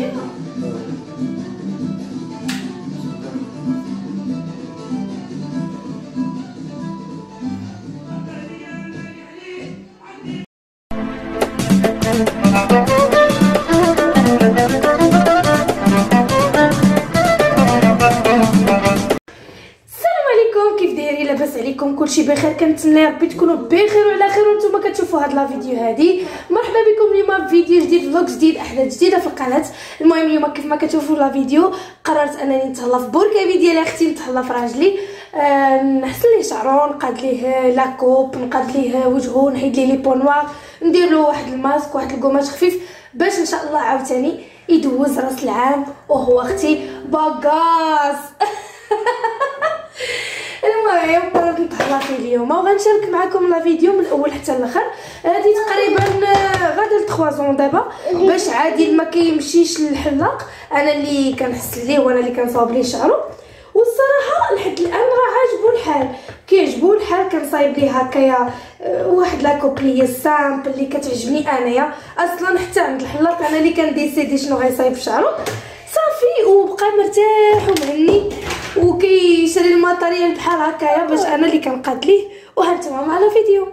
موسيقى. كلشي بخير، كنتمنى ربي تكونوا بخير وعلى خير وانتم كتشوفوا هاد لا فيديو هادي. مرحبا بكم اليوم في فيديو جديد، فلوق جديد، احداث جديده في القناه. المهم اليوم كيف ما كتشوفوا لا فيديو قررت انني نتهلا في بركابي ديال اختي، نتهلا في راجلي، نحسن ليه شعرو، نقاد ليه لاكوب، نقاد ليه وجهه، نحيد ليه لي بو نوار، ندير له واحد الماسك واحد الكوماج خفيف باش ان شاء الله عاوتاني يدوز راس العام وهو اختي باكاس. المهم قررت نتهلا فيه اليوم وغنشارك معكم لا فيديو من الاول حتى الاخر. هذه تقريبا غادا 3 زون دابا، باش عادي ما كيمشيش للحلاق، انا اللي كنحسن ليه وانا اللي كنصاوب ليه شعره. والصراحه لحد الان راه عاجبو الحال، كيعجبو الحال. كنصايب ليه هكايا واحد لاكوبليه سامبل اللي كتعجبني انايا اصلا، حتى عند الحلاق انا اللي كنديسيدي شنو غيصايب في شعره صافي، وبقى مرتاح ومهني وكيشري الماتيريال بحال هكايا باش انا اللي كنقاد ليه. وهانتوما مع الفيديو.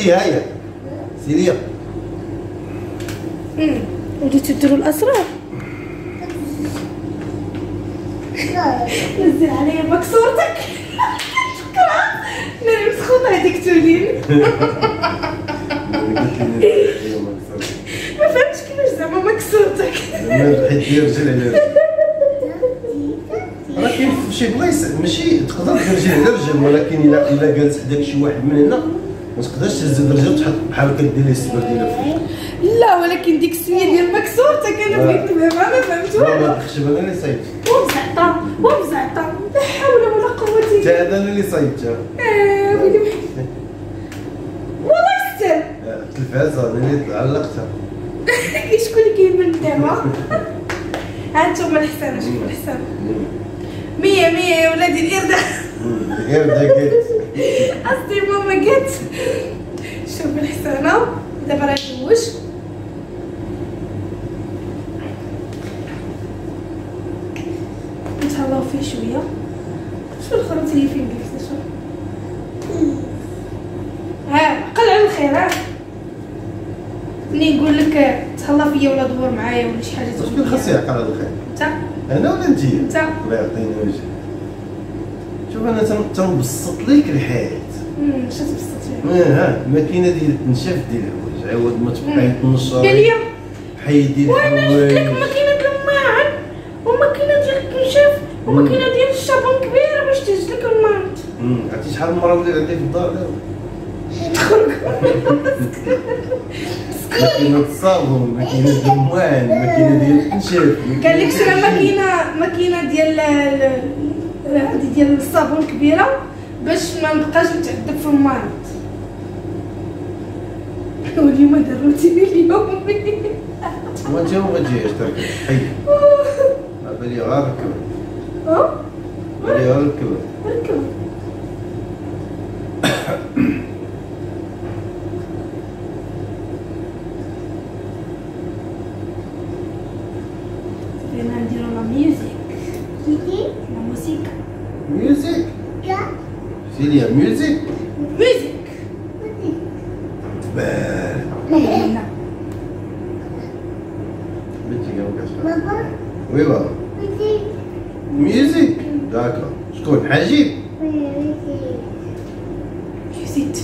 نسيها هي سيليا. وليتو ديرو الاسرار. نزل عليا باك صورتك شكرا ناري مسخوطه هذيك تولين. ما فهمتش كيفاش زعما مكسورتك. حيت هي رجل على راه كاين في شي بلايص ماشي تقدر ترجع على رجل، ولكن الا جالس حداك شي واحد من هنا ما تقدرش تزيد رجل وتحط بحال كدير ليه السبر ديالها فوق. لا ولكن ديك السميه ديال مكسورتك انا بغيت نفهمها ما فهمت والو. لا خشب انا اللي صايبت ومزعطه ومزعطه لا حول ولا قوه الا بالله. هذا انا اللي صايبتها. ويلي محمد والله يستر التلفازه انا اللي علقتها. شكون اللي كيبان دابا؟ ها نتوما الحسانه شوفوا الحسانه مية مية يا ولادي. القردة القردة كات أصلي ماما كات. شوف الحسانة دابا راه جوج نتهلاو فيه شوية. شوف الخروط اللي فين قلت شوف. ها قل على الخير. ها منين نقول لك تهلا فيا ولا دور معايا ولا شي حاجة. شكون خاص يعقل على الخير؟ أنت انا ولا انتي؟ انت الله يعطيني وجهك. شوف انا تنبسط ليك الحياة. اش تبسط ليك؟ ها الماكينة ديال التنشاف ديال الحوايج عوض ما تبقاي تنشر. قال لي حيدي الحوايج. وانا قلت لك ماكينة الماعن وماكينة ديال التنشاف وماكينة ديال الشابون كبيرة باش تهز لك الماعن. عرفتي شحال من مرة ولات عندي في الدار دابا؟ ماكينة الصابون، ماكينة ديال الماعن، ماكينة ديال التنشاف. قال لك شرا ماكينة ديال هادي ديال الصابون كبيرة باش ما نبقاش نتعذب في المريض. واليوم دروتيني اليوم. وانت ما غاتجيش تركب حي. على بالي غير ركب. على بالي غير ركب. ركب. سيليا ميوزيك ميوزيك باه لا بيتي جاوكاش بابا وي بابا ميوزيك ميوزيك داكا شكون حجيب ميوزيك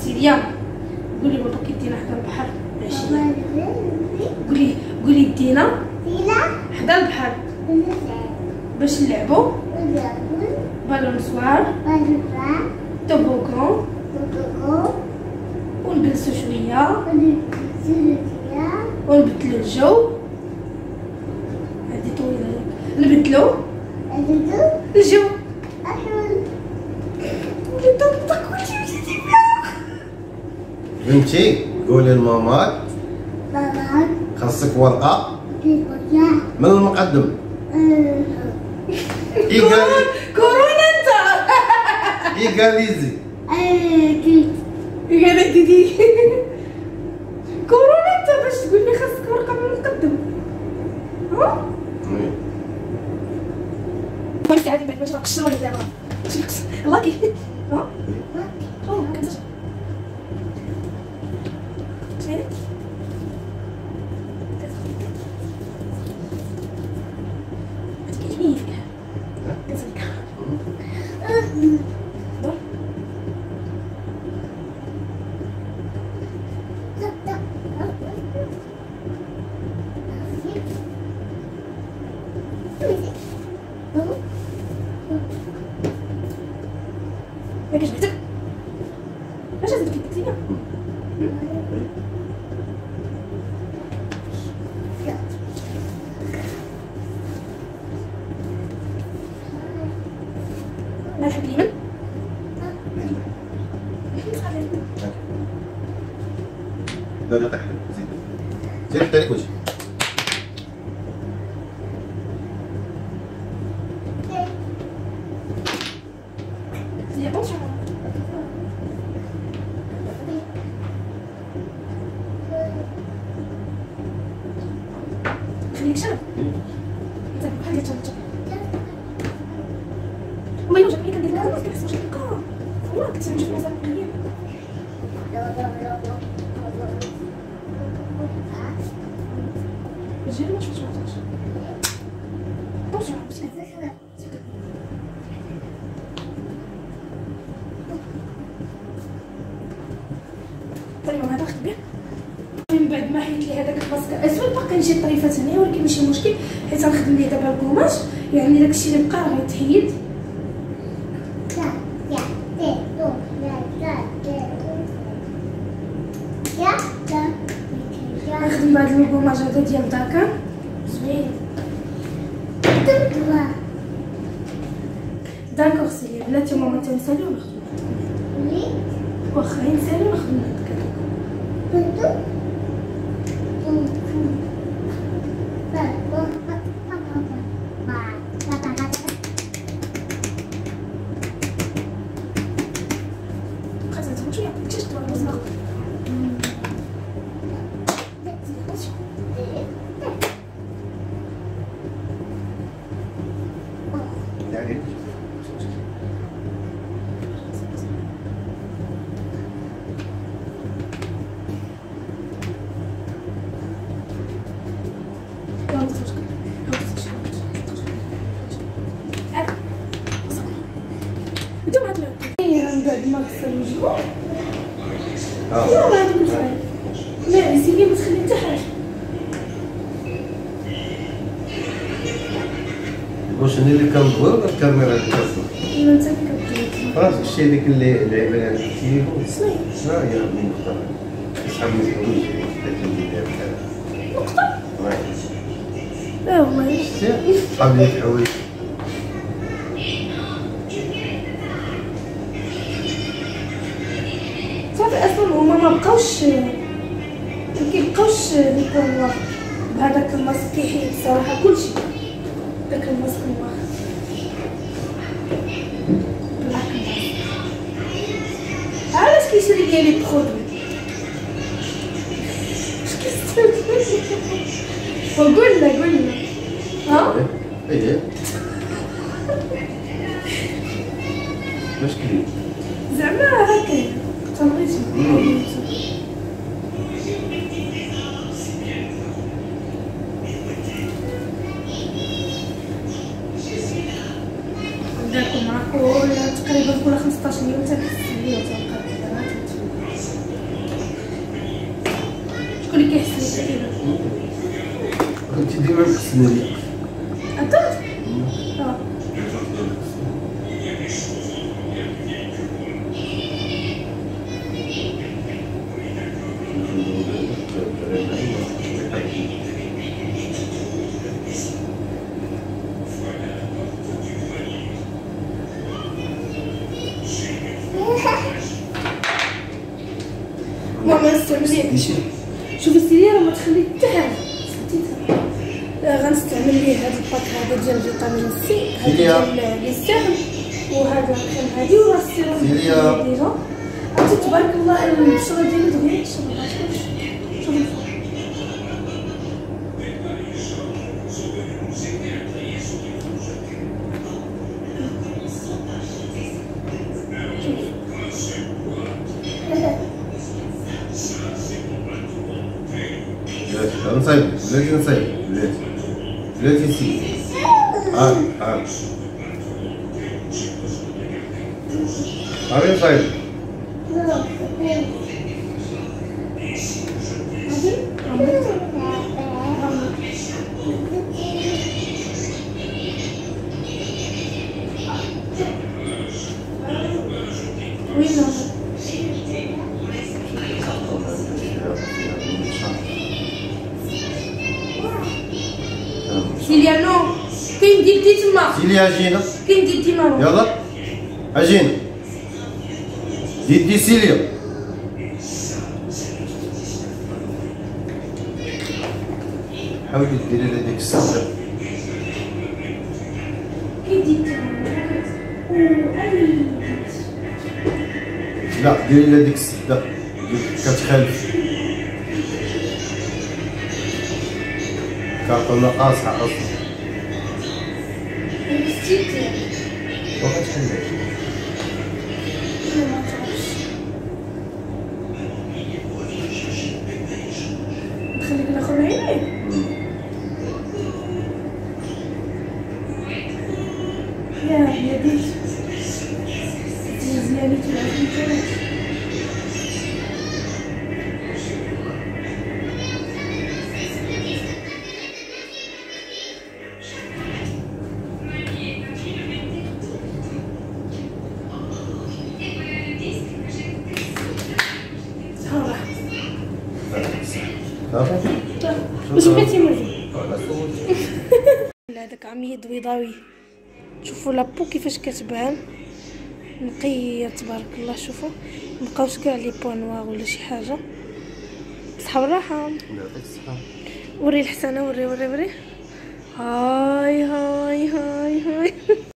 سيليا. قولي بابا كيدينا حدا البحر العشيه. قولي دينا حدا البحر باش نلعبو بالون سوار طوبوكو ونجلسو شويه ونبدلو الجو. هادي طويله نبدلو الجو. وليت نطق كلشي مشيتي فيها. فهمتي؟ قولي لماماك خاصك ورقه من المقدم. كورونا انت ايغاليزي ايغاليزي كورونا انت باش تقول لي خاصك ورقه من المقدم. ها وانت عادي بعد ما تقشر ولا زعما تقشر لاكي. ها او كنت لا تحلم زيد زيد حتى لك وجهي. خليك شرب انت بحال من بعد ما حيت لي هذاك الماسك الاسود باقي نجي الطريفات هنايا، ولكن ماشي مشكل حيت غنخدم ليه دابا الكوماج، يعني داك الشيء اللي بقى راه غيتحيد. غنخدم بهذا الكوماج هذا ديال داكا زوين. داكوغ سيليا بلاتي ماما تنسالي ونخدم وي واخا ينسالي ونخدم هذاك بنتو. ما غسل وجهو يلاه هادوك الفرايل مالي سيليا ما تخلي حتى حاجه. واش انا اللي كندور ولا الكاميرا اللي كتصور؟ ايوا انت اللي كتصور راه داكشي هذيك اللي لعبه على التليفون. شنو هي من نقطه شحال من الفلوس اللي داير بحال نقطه؟ لا والله قبل الحوايج مكيبقاوش ديك بهذاك الماسك كيحيد الصراحه كلشي. داك الماسك واخا علاش كيشري ليا لي برودوي قولنا ها ايه واش كاين زعما هكا تنغيتي تقريبا 15 يوم تنحس بيا وتنقاد الدراري. شكون اللي كيحس بيا كنتي ديما كتسنى ليا انت؟ ماما نستعمل ليه. شوفي سيليا راه ما تخلي حتى حاجه سمعتيها. غنستعمل ليه هاد الباك هذا ديال فيتامين سي، هاد ديال السهم، وهاد الكريم هادي وراه السيروم ديجا. عرفتي تبارك الله البشره ديالي دغيا تشربها. شوفي نصايب بلاتي نصايب بلاتي سي ها عرفتي نصايب سيليا نو كاين ديتي تما. سيليا عجينة كاين ديتي تما. يلا عجينة ديتي سيليا حاولي ديري لها ديك السلسلة. كاين ديتي لا ديري لها ديك السلسلة كتخالف كنقولها قاصحة أصلا. لبستي كتير. وقت شحال لبستي؟ ما تعرفش. هذاك عميد بيضاوي، شوفوا لابو كيفاش كتبان نقيه تبارك الله. شوفوا مبقاوش كاع لي بوان نوار ولا شي حاجه. صحه وراحه، يعطيك الصحه. وري الحسنه، وري وري وري. هاي هاي هاي هاي.